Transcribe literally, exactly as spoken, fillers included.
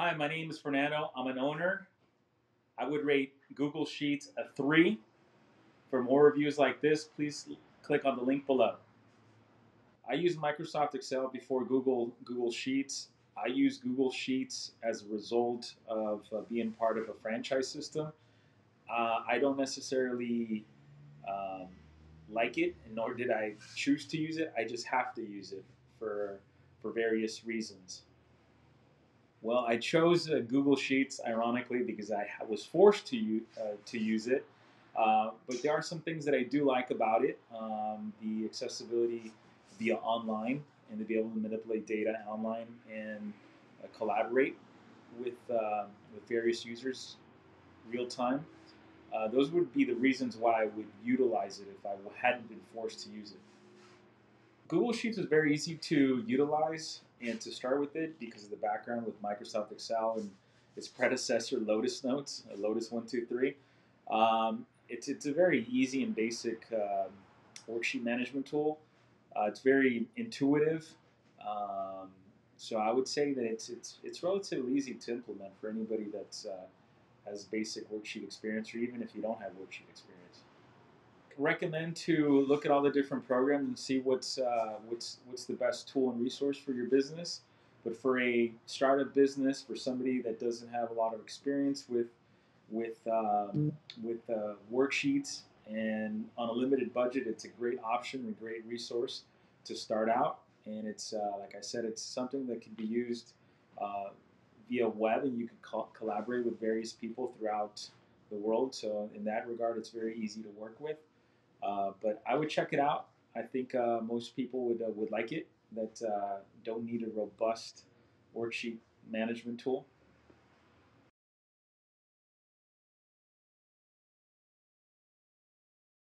Hi, my name is Fernando. I'm an owner. I would rate Google Sheets a three. For more reviews like this, please click on the link below. I use Microsoft Excel before Google, Google Sheets. I use Google Sheets as a result of uh, being part of a franchise system. Uh, I don't necessarily um, like it, nor did I choose to use it. I just have to use it for, for various reasons. Well, I chose uh, Google Sheets, ironically, because I was forced to use, uh, to use it. Uh, but there are some things that I do like about it. Um, the accessibility via online, and to be able to manipulate data online and uh, collaborate with, uh, with various users real time. Uh, those would be the reasons why I would utilize it if I hadn't been forced to use it. Google Sheets was very easy to utilize and to start with it because of the background with Microsoft Excel and its predecessor, Lotus Notes, Lotus one two three. Um, it's, it's a very easy and basic um, worksheet management tool. Uh, it's very intuitive. Um, so I would say that it's, it's, it's relatively easy to implement for anybody that uh, has basic worksheet experience, or even if you don't have worksheet experience. Recommend to look at all the different programs and see what's uh, what's what's the best tool and resource for your business. But for a startup business, for somebody that doesn't have a lot of experience with with um, with uh, worksheets and on a limited budget, it's a great option and a great resource to start out. And it's uh, like I said, it's something that can be used uh, via web, and you can co collaborate with various people throughout the world. So in that regard, it's very easy to work with. Uh, but I would check it out. I think uh, most people would, uh, would like it, that uh, don't need a robust worksheet management tool.